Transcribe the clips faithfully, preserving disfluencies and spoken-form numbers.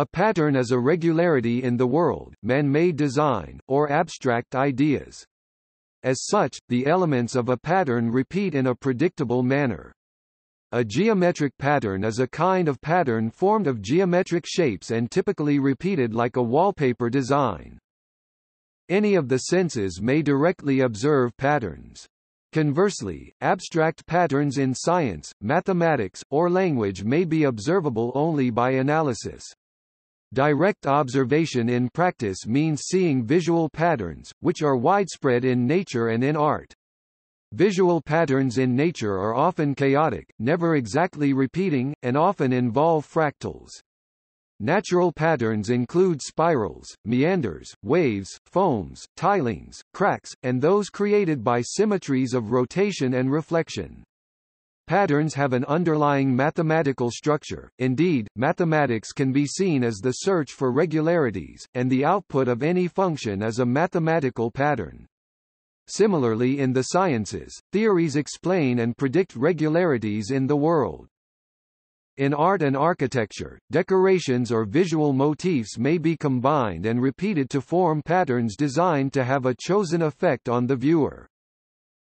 A pattern is a regularity in the world, man-made design, or abstract ideas. As such, the elements of a pattern repeat in a predictable manner. A geometric pattern is a kind of pattern formed of geometric shapes and typically repeated like a wallpaper design. Any of the senses may directly observe patterns. Conversely, abstract patterns in science, mathematics, or language may be observable only by analysis. Direct observation in practice means seeing visual patterns, which are widespread in nature and in art. Visual patterns in nature are often chaotic, never exactly repeating, and often involve fractals. Natural patterns include spirals, meanders, waves, foams, tilings, cracks, and those created by symmetries of rotation and reflection. Patterns have an underlying mathematical structure. Indeed, mathematics can be seen as the search for regularities, and the output of any function is a mathematical pattern. Similarly, in the sciences, theories explain and predict regularities in the world. In art and architecture, decorations or visual motifs may be combined and repeated to form patterns designed to have a chosen effect on the viewer.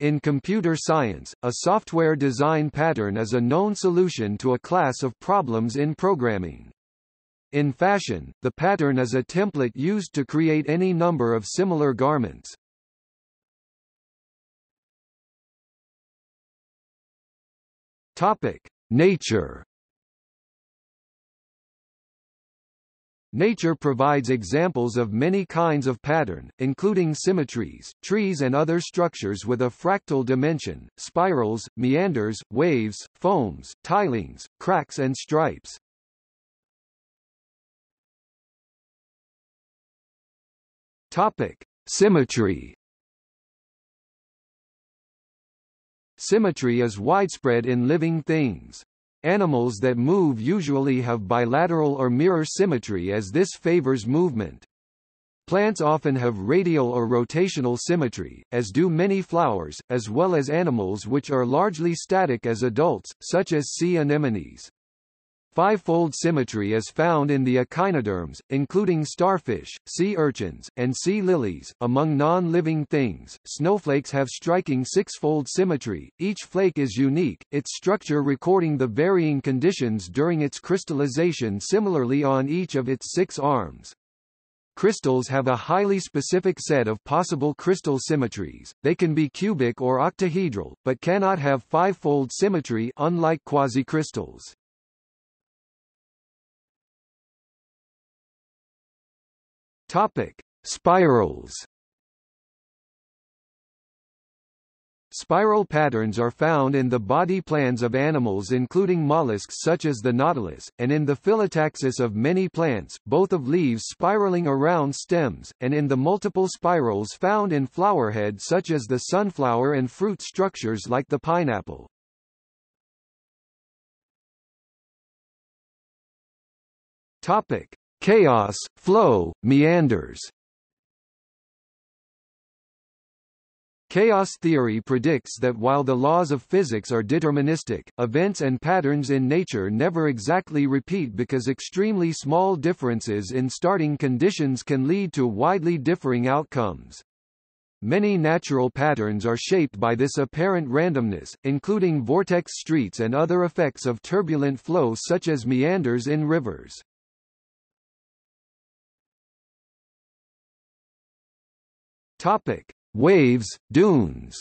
In computer science, a software design pattern is a known solution to a class of problems in programming. In fashion, the pattern is a template used to create any number of similar garments. Topic: Nature. Nature provides examples of many kinds of pattern, including symmetries, trees and other structures with a fractal dimension, spirals, meanders, waves, foams, tilings, cracks and stripes. Topic: Symmetry. Symmetry is widespread in living things. Animals that move usually have bilateral or mirror symmetry as this favors movement. Plants often have radial or rotational symmetry, as do many flowers, as well as animals which are largely static as adults, such as sea anemones. Fivefold symmetry is found in the echinoderms, including starfish, sea urchins, and sea lilies. Among non-living things, snowflakes have striking sixfold symmetry. Each flake is unique, its structure recording the varying conditions during its crystallization similarly on each of its six arms. Crystals have a highly specific set of possible crystal symmetries. They can be cubic or octahedral, but cannot have fivefold symmetry unlike quasicrystals. Topic: Spirals. Spiral patterns are found in the body plans of animals including mollusks such as the nautilus, and in the phyllotaxis of many plants, both of leaves spiraling around stems, and in the multiple spirals found in flowerhead such as the sunflower and fruit structures like the pineapple. Topic: Chaos, flow, meanders. Chaos theory predicts that while the laws of physics are deterministic, events and patterns in nature never exactly repeat because extremely small differences in starting conditions can lead to widely differing outcomes. Many natural patterns are shaped by this apparent randomness, including vortex streets and other effects of turbulent flow such as meanders in rivers. Topic: Waves, dunes.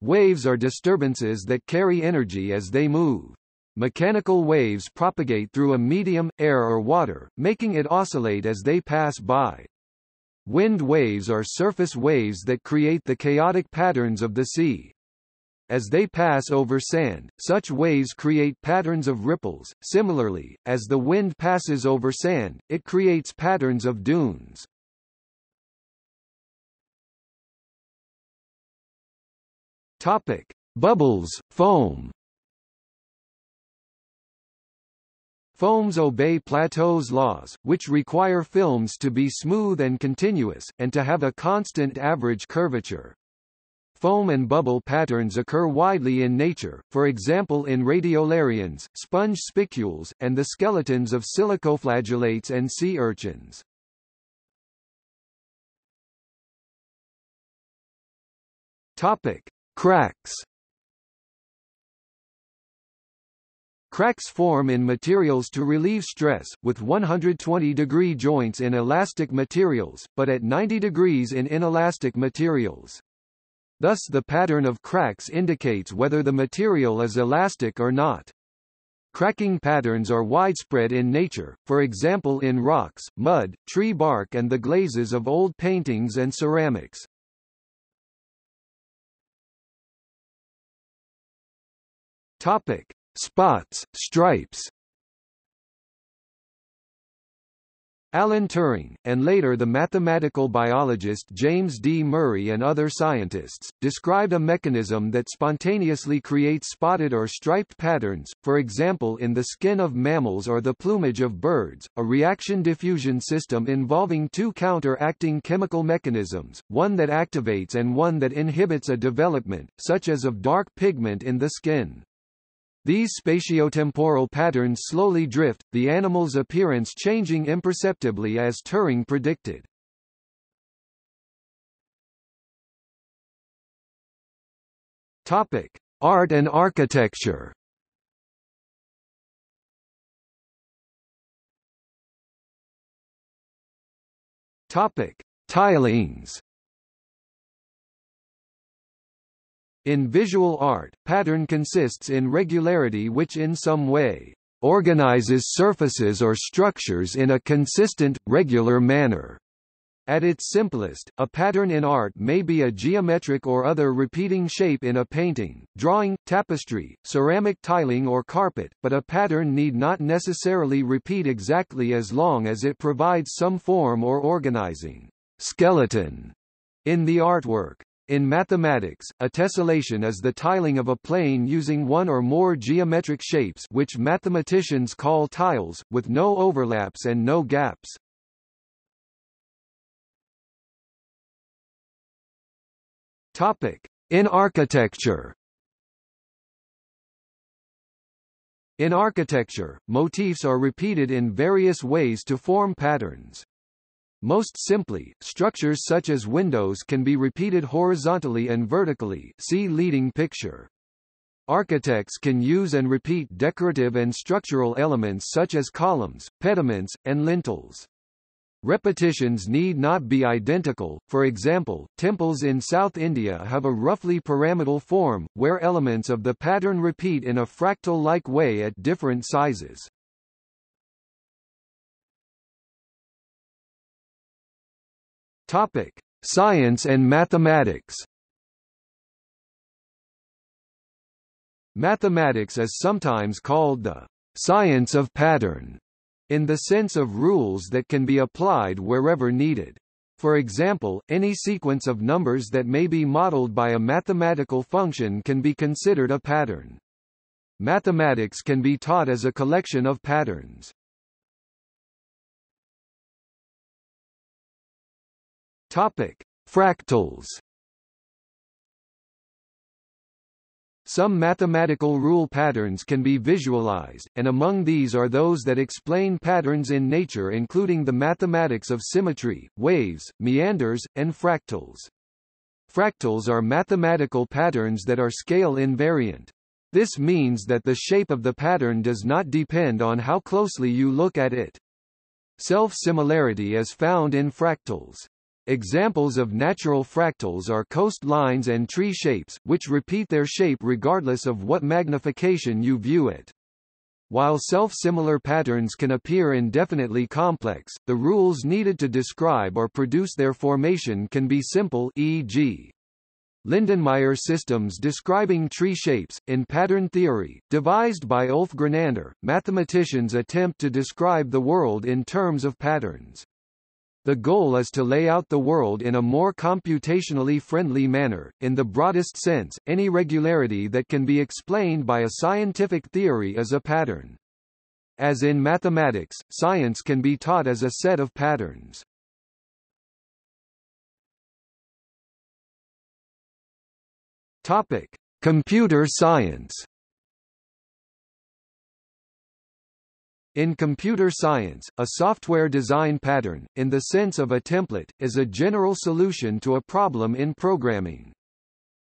Waves are disturbances that carry energy as they move. Mechanical waves propagate through a medium, air or water, making it oscillate as they pass by. Wind waves are surface waves that create the chaotic patterns of the sea. As they pass over sand, such waves create patterns of ripples. Similarly, as the wind passes over sand, it creates patterns of dunes. Topic: Bubbles, foam. Foams obey Plateau's laws, which require films to be smooth and continuous, and to have a constant average curvature. foam and bubble patterns occur widely in nature, for example in radiolarians, sponge spicules, and the skeletons of silicoflagellates and sea urchins. Topic: Cracks. Cracks form in materials to relieve stress, with one hundred twenty degree joints in elastic materials, but at ninety degrees in inelastic materials. Thus the pattern of cracks indicates whether the material is elastic or not. Cracking patterns are widespread in nature, for example in rocks, mud, tree bark and the glazes of old paintings and ceramics. Topic: Spots, stripes. Alan Turing, and later the mathematical biologist James D. Murray and other scientists, described a mechanism that spontaneously creates spotted or striped patterns, for example in the skin of mammals or the plumage of birds, a reaction diffusion system involving two counteracting chemical mechanisms, one that activates and one that inhibits a development, such as of dark pigment in the skin. These spatiotemporal patterns slowly drift, the animal's appearance changing imperceptibly as Turing predicted. Topic: Art and architecture. Topic: Tilings. In visual art, pattern consists in regularity which in some way organizes surfaces or structures in a consistent, regular manner. At its simplest, a pattern in art may be a geometric or other repeating shape in a painting, drawing, tapestry, ceramic tiling or carpet, but a pattern need not necessarily repeat exactly as long as it provides some form or organizing skeleton in the artwork. In mathematics, a tessellation is the tiling of a plane using one or more geometric shapes, which mathematicians call tiles, with no overlaps and no gaps. Topic: In architecture. In architecture, motifs are repeated in various ways to form patterns. Most simply, structures such as windows can be repeated horizontally and vertically, see leading picture. Architects can use and repeat decorative and structural elements such as columns, pediments, and lintels. Repetitions need not be identical, for example, temples in South India have a roughly pyramidal form, where elements of the pattern repeat in a fractal-like way at different sizes. Topic: Science and mathematics. Mathematics is sometimes called the science of pattern, in the sense of rules that can be applied wherever needed. For example, any sequence of numbers that may be modeled by a mathematical function can be considered a pattern. Mathematics can be taught as a collection of patterns. Topic: Fractals. Some mathematical rule patterns can be visualized, and among these are those that explain patterns in nature, including the mathematics of symmetry, waves, meanders, and fractals. Fractals are mathematical patterns that are scale invariant. This means that the shape of the pattern does not depend on how closely you look at it. Self-similarity is found in fractals. Examples of natural fractals are coastlines and tree shapes, which repeat their shape regardless of what magnification you view it. While self-similar patterns can appear indefinitely complex, the rules needed to describe or produce their formation can be simple, for example Lindenmeyer systems describing tree shapes. In pattern theory, devised by Ulf Grenander, mathematicians attempt to describe the world in terms of patterns. The goal is to lay out the world in a more computationally friendly manner. In the broadest sense, any regularity that can be explained by a scientific theory is a pattern. As in mathematics, science can be taught as a set of patterns. Topic: Computer science. In computer science, a software design pattern, in the sense of a template, is a general solution to a problem in programming.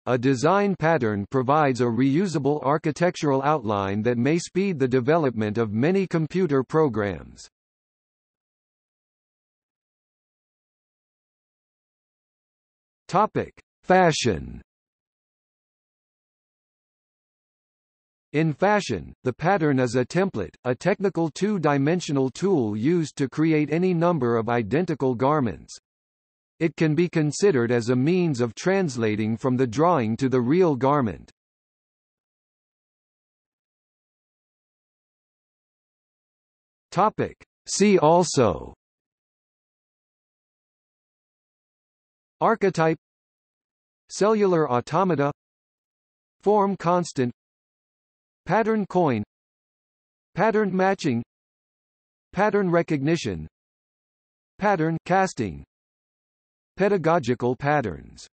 A design pattern provides a reusable architectural outline that may speed the development of many computer programs. Topic: Fashion. In fashion, the pattern is a template, a technical two-dimensional tool used to create any number of identical garments. It can be considered as a means of translating from the drawing to the real garment. Topic: See also: Archetype, Cellular automata, Form constant, Pattern coin, Pattern matching, Pattern recognition, Pattern casting, Pedagogical patterns.